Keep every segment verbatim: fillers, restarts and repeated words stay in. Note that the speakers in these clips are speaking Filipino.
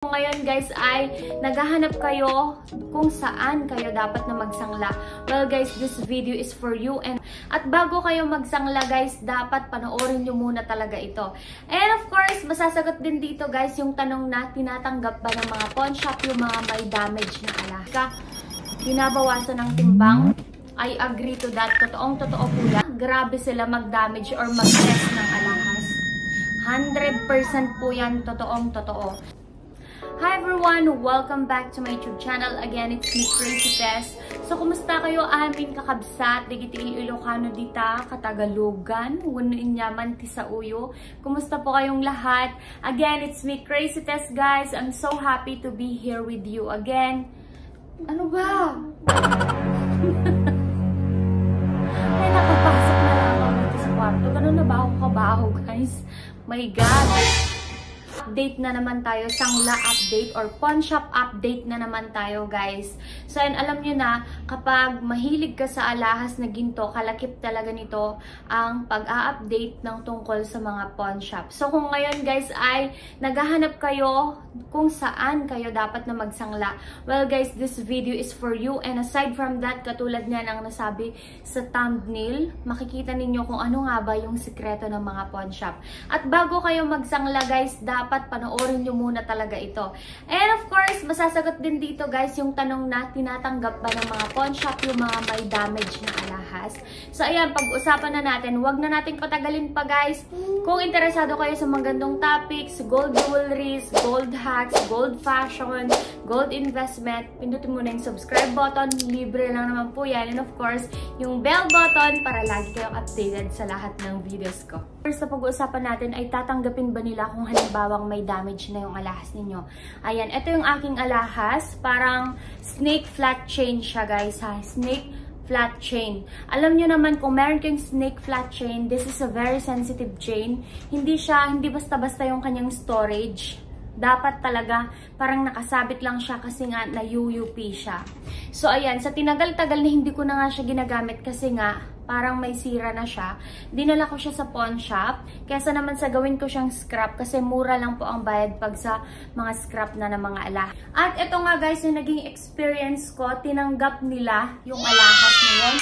Ngayon guys ay naghahanap kayo kung saan kayo dapat na magsangla. Well guys, this video is for you. And at bago kayo magsangla guys, dapat panoorin nyo muna talaga ito. And of course, masasagot din dito guys yung tanong na tinatanggap ba ng mga pawn shop yung mga may damage na alaska. Binabawasan ng timbang. I agree to that. Totoong totoo po lang. Grabe sila mag-damage or mag-test ng alahas. one hundred percent po yan. Totoong totoo. Hi everyone! Welcome back to my YouTube channel. Again, it's me, CrazyTest. So, kumusta kayo? Amin kakabsat, digitiil Ilocano dita, Katagalugan, wano inyaman, tisauyo. Kumusta po kayong lahat? Again, it's me, CrazyTest guys. I'm so happy to be here with you again. Ano ba? Ay, nakapasok na lang ako sa kwarto. Ganun na baho-kabaho guys. My God! Update na naman tayo, sangla update or pawn shop update na naman tayo guys. So and alam nyo na, kapag mahilig ka sa alahas na ginto, kalakip talaga nito ang pag-a-update ng tungkol sa mga pawn shop. So kung ngayon guys ay naghahanap kayo kung saan kayo dapat na magsangla, well guys, this video is for you. And aside from that, katulad nga ng nasabi sa thumbnail, makikita ninyo kung ano nga ba yung sikreto ng mga pawn shop. At bago kayo magsangla guys, dapat panoorin nyo muna talaga ito. And of course, masasagot din dito guys yung tanong na tinatanggap ba ng mga pawn shop yung mga may damage na alahas. So ayan, pag-usapan na natin. Huwag na natin patagalin pa guys. Kung interesado kayo sa mga gandong topics, gold jewelries, gold hacks, gold fashion, gold investment, pindutin mo na yung subscribe button. Libre lang naman po yan. And of course, yung bell button para lagi kayong updated sa lahat ng videos ko. First na pag-uusapan natin ay tatanggapin ba nila kung halimbawang may damage na yung alahas ninyo. Ayan, ito yung aking alahas. Parang snake flat chain siya guys ha. Snake flat chain. Alam nyo naman kung meron kayong snake flat chain, this is a very sensitive chain. Hindi siya, hindi basta-basta yung kanyang storage. Dapat talaga parang nakasabit lang siya kasi nga na U U P siya. So ayan, sa tinagal-tagal na hindi ko na nga siya ginagamit kasi nga parang may sira na siya. Dinala ko siya sa pawn shop. Kesa naman sa gawin ko siyang scrap kasi mura lang po ang bayad pag sa mga scrap na ng mga alahas. At ito nga guys, yung naging experience ko, tinanggap nila yung alahas ngayon.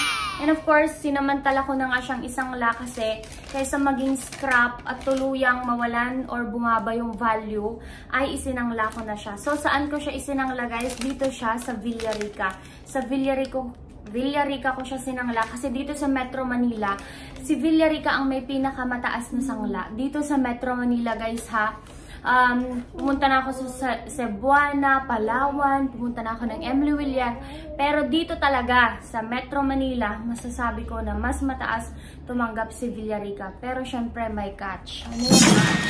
And of course, sinamantala ko na nga siyang isang la kasi kaysa maging scrap at tuluyang mawalan or bumaba yung value, ay isinangla ko na siya. So, saan ko siya isinangla guys? Dito siya sa Villarica. Sa Villarica Villarica ko siya sinangla kasi dito sa Metro Manila, si Villarica ang may pinakamataas na sangla. Dito sa Metro Manila guys ha, um, pumunta na ako sa Cebuana, Palawan, pumunta na ako ng M. Lhuillier. Pero dito talaga sa Metro Manila, masasabi ko na mas mataas tumanggap si Villarica. Pero syempre may catch. Ano yung catch?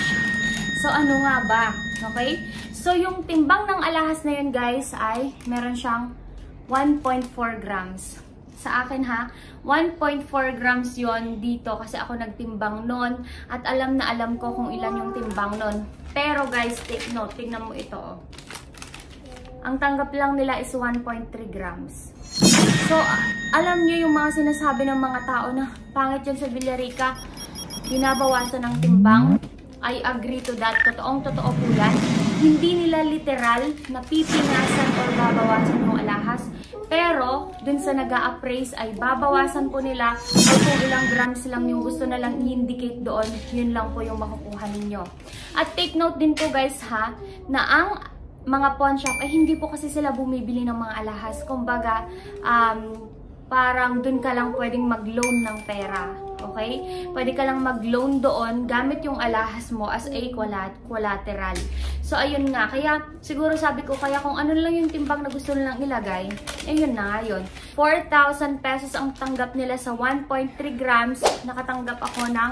So ano nga ba? Okay? So yung timbang ng alahas na yun guys ay meron siyang one point four grams. Sa akin ha, one point four grams yon dito kasi ako nagtimbang nun at alam na alam ko kung ilan yung timbang nun. Pero guys, take note, tingnan mo ito. Oh. Ang tanggap lang nila is one point three grams. So, alam nyo yung mga sinasabi ng mga tao na pangit yun sa Villarica, binabawasan ng timbang. I agree to that. Totoong totoo po yan. Hindi nila literal na pipinasan o babawasan yung alahas. Pero, dun sa nag-a-appraise ay babawasan po nila o kung ilang grams lang yung gusto na lang i-indicate doon, yun lang po yung makukuha ninyo. At take note din po guys ha, na ang mga pawn shop ay hindi po kasi sila bumibili ng mga alahas. Kumbaga, um, parang dun ka lang pwedeng mag-loan ng pera. Okay? Pwede ka lang mag-loan doon gamit yung alahas mo as a collateral. So, ayun nga. Kaya, siguro sabi ko, kaya kung ano lang yung timbang na gusto nilang ilagay, ayun na nga yun. four thousand pesos ang tanggap nila sa one point three grams. Nakatanggap ako ng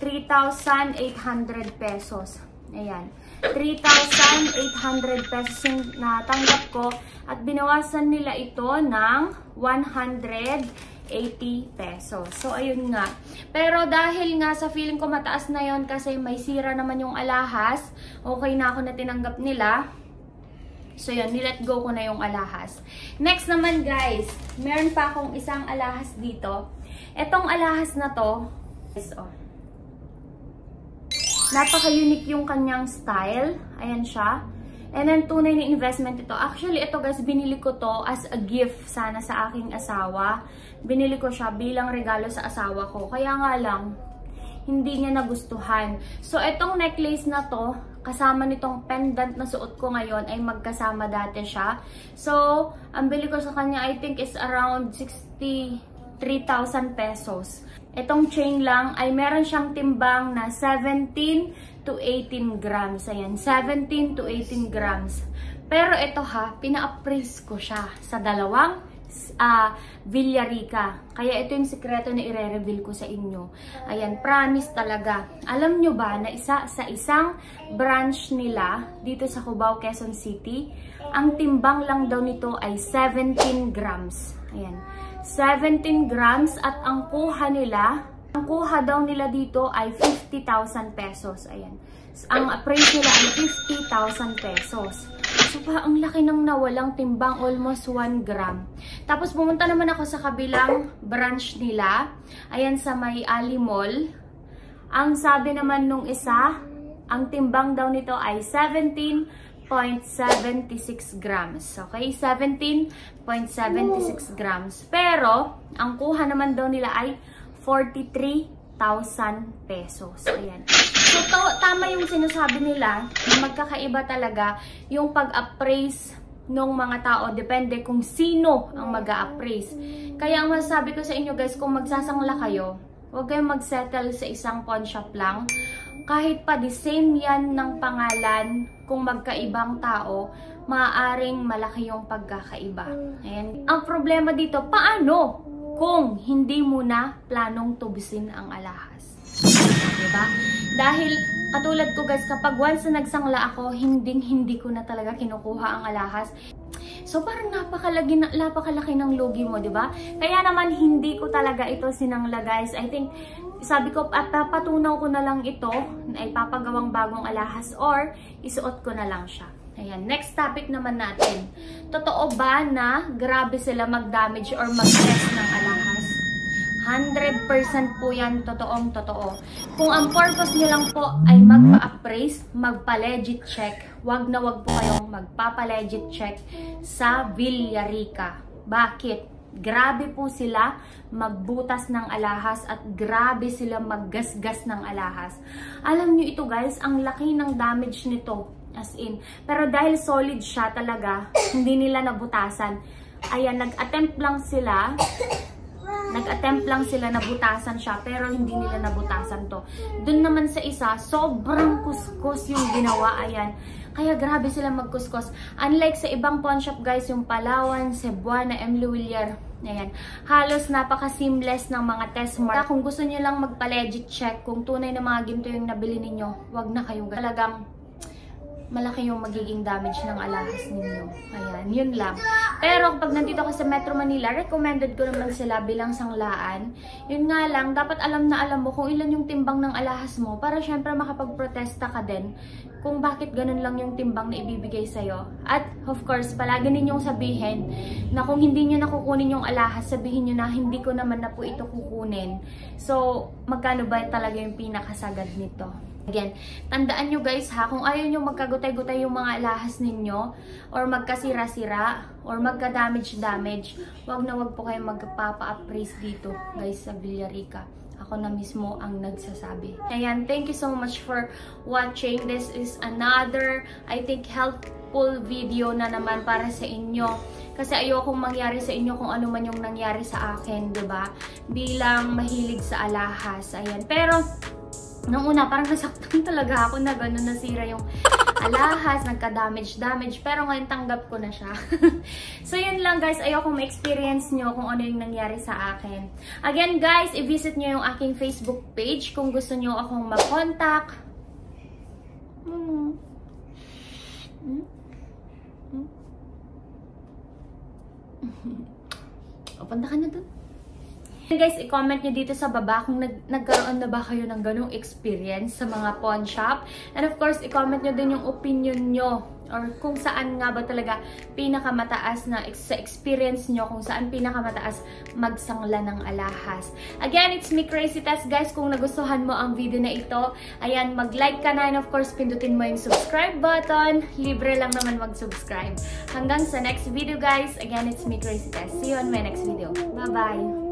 three thousand eight hundred pesos. Ayan. three thousand eight hundred pesos yung natanggap ko. At binawasan nila ito ng one hundred eighty pesos. So, ayun nga. Pero dahil nga sa feeling ko mataas na yon kasi may sira naman yung alahas, okay na ako na tinanggap nila. So, yun. Nilet go ko na yung alahas. Next naman, guys. Meron pa akong isang alahas dito. Etong alahas na to, guys, oh. Napaka-unique yung kanyang style. Ayan siya. And then, tunay na investment ito. Actually, ito guys, binili ko to as a gift sana sa aking asawa. Binili ko siya bilang regalo sa asawa ko. Kaya nga lang, hindi niya nagustuhan. So, itong necklace na to, kasama nitong pendant na suot ko ngayon ay magkasama dati siya. So, ang bili ko sa kanya I think is around sixty-three thousand pesos. Itong chain lang ay meron siyang timbang na seventeen to eighteen grams. Ayan, seventeen to eighteen grams. Pero ito ha, pina-appraise ko siya sa dalawang uh, Villarica. Kaya ito yung sikreto na i-reveal ko sa inyo. Ayan, promise talaga. Alam nyo ba na isa sa isang branch nila dito sa Cubao, Quezon City, ang timbang lang daw nito ay seventeen grams. Ayan, seventeen grams at ang kuha nila, ang kuha daw nila dito ay fifty thousand pesos. Ayan, ang appraise nila ay fifty thousand pesos. So pa, ang laki ng nawalang timbang, almost one gram. Tapos pumunta naman ako sa kabilang branch nila. Ayan, sa may Ali Mall. Ang sabi naman nung isa, ang timbang daw nito ay seventeen point seven six grams. Okay, seventeen point seven six grams. Pero, ang kuha naman daw nila ay forty-three thousand pesos. Ayan. So, to, tama yung sinasabi nila, magkakaiba talaga yung pag-appraise ng mga tao. Depende kung sino ang mag-a-appraise. Kaya ang masasabi ko sa inyo guys, kung magsasangla kayo, huwag kayong magsettle sa isang pawn shop lang. Kahit pa the same yan ng pangalan, kung magkaibang tao, maaaring malaki yung pagkakaiba. Ayan. Ang problema dito, paano kung hindi mo na planong tubusin ang alahas? Diba? Dahil katulad ko guys, kapag once na nagsangla ako, hinding hindi ko na talaga kinukuha ang alahas. So parang napakalaki, napakalaki ng lugi mo, diba? Kaya naman hindi ko talaga ito sinangla guys. I think, sabi ko, at papatunaw ko na lang ito, ay papagawang bagong alahas or isuot ko na lang siya. Ayan, next topic naman natin. Totoo ba na grabe sila mag-damage or mag-test ng alahas? one hundred percent po yan, totoong totoo. Kung ang purpose nyo lang po ay magpa-appraise, magpa-legit check, wag na wag po kayong magpapa-legit check sa Villarica. Bakit? Grabe po sila magbutas ng alahas at grabe sila maggasgas ng alahas. Alam nyo ito guys, ang laki ng damage nito. As in. Pero dahil solid siya talaga, hindi nila nabutasan. Ayan, nag-attempt lang sila. Nag-attempt lang sila nabutasan siya, pero hindi nila nabutasan to. Doon naman sa isa, sobrang kuskus yung ginawa. Ayan. Kaya grabe sila magkuskus. Unlike sa ibang pawn shop guys, yung Palawan, Cebuana, M. Lhuillier. Ayan. Halos napaka-seamless ng mga test mark. Kung gusto nyo lang magpa-legit check, kung tunay na mga ginto yung nabili ninyo, wag na kayong talagang malaki yung magiging damage ng alahas ninyo. Ayan, yun lang. Pero pag nandito ako sa Metro Manila, recommended ko naman sila bilang sanglaan. Yun nga lang, dapat alam na alam mo kung ilan yung timbang ng alahas mo para syempre makapagprotesta ka din kung bakit ganun lang yung timbang na ibibigay sa'yo. At of course, palagi ninyong sabihin na kung hindi nyo nakukunin yung alahas, sabihin nyo na hindi ko naman na po ito kukunin. So, magkano ba talaga yung pinakasagad nito? Again, tandaan nyo guys ha, kung ayaw nyo magkagutay-gutay yung mga alahas ninyo or magkasira-sira or magka-damage-damage, wag na wag po kayong magpapa-appraise dito guys sa Villarica. Ako na mismo ang nagsasabi. Ayan, thank you so much for watching. This is another, I think, helpful video na naman para sa inyo. Kasi ayokong mangyari sa inyo kung ano man yung nangyari sa akin, diba? Bilang mahilig sa alahas. Ayan, pero nung una, parang nasaktan talaga ako na gano'n, nasira yung alahas, nagka-damage-damage, pero ngayon tanggap ko na siya. So, yun lang guys, ayoko ma-experience nyo kung ano yung nangyari sa akin. Again guys, i-visit nyo yung aking Facebook page kung gusto nyo akong makontak. Hmm. Hmm? Hmm? O, punta ka na dun. Guys, i-comment nyo dito sa baba kung nag nagkaroon na ba kayo ng ganung experience sa mga pawn shop. And of course, i-comment nyo din yung opinion nyo or kung saan nga ba talaga pinakamataas na sa experience nyo, kung saan pinakamataas magsangla ng alahas. Again, it's me, CrazyTest, guys. Kung nagustuhan mo ang video na ito, ayan, mag-like ka na, and of course, pindutin mo yung subscribe button. Libre lang naman mag-subscribe. Hanggang sa next video, guys. Again, it's me, CrazyTest. See you on my next video. Bye-bye!